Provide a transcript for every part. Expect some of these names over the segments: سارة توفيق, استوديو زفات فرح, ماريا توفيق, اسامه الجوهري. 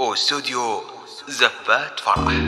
استوديو زفات فرح.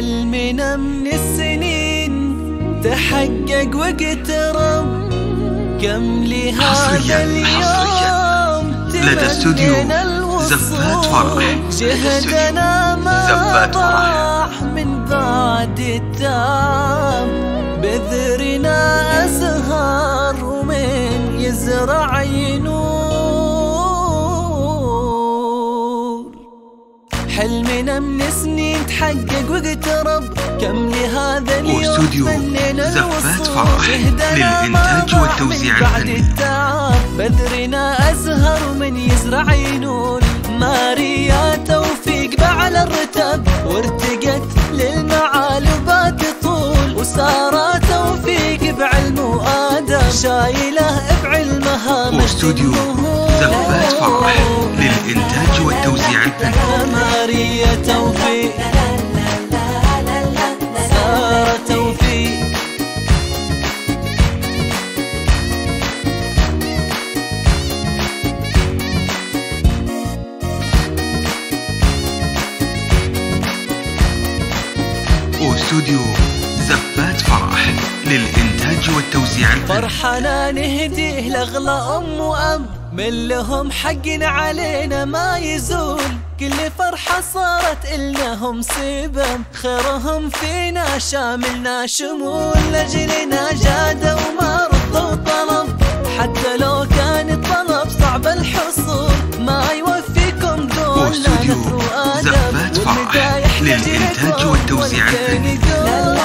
حلمنا من السنين تحقق واقترب، كم لهذا اليوم لدى استوديو زفات فرح. جهدنا ما راح من بعد التعب، بذرنا أزهار ومن يزرع ينور. حلمنا من سنين تحقق واقترب، كم لهذا اليوم. واستوديو زفات فرح للإنتاج والتوزيع الفني. بذرنا أزهر من يزرع ينور. ماريا توفيق بعلى الرتب، وارتقت للمعالي وبات طول. وسارة توفيق بعلم وآدب، شايله بعلمها مجد. واستوديو زفات فرح للإنتاج والتوزيع الفني. ماريا توفيق، سارة توفيق، واستوديو زفات فرح للإنتاج والتوزيع الفني. فرحنا نهديه لأغلى أم وأب، من لهم حقنا علينا ما يزول. كل فرحة صارت إلنهم سبب، خيرهم فينا شاملنا شمول. لأجلنا جادوا وما رضوا طلب، حتى لو كان الطلب صعب الحصول. ما يوفيكم دون لا نثر وآدب، والندى يحتاج لكم والدين يدوم.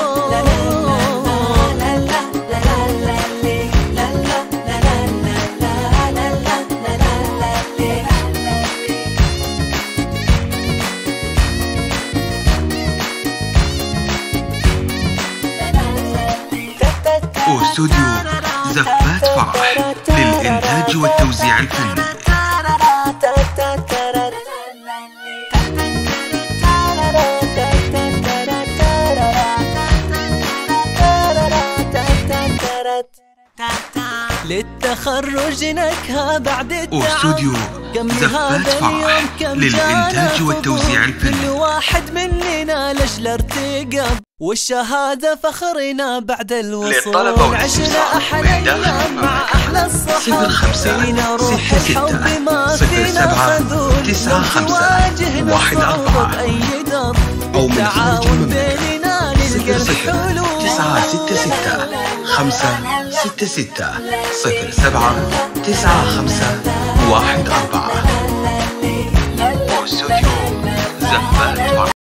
استوديو زفات فرح للإنتاج والتوزيع الفني. للتخرج نكهة بعد التعب، كم زفات فرح للإنتاج والتوزيع الفني. كل واحد مننا لجل ارتقب، والشهادة فخرنا بعد الوصول. عشنا أحلى أيام مع أحلى الصحاب، فينا روح الحب ما فينا خذول. نحن واجهنا الصعوبة بأي درب، بالتعاون بيننا نلقى الحلول. 966 566 07 951 4.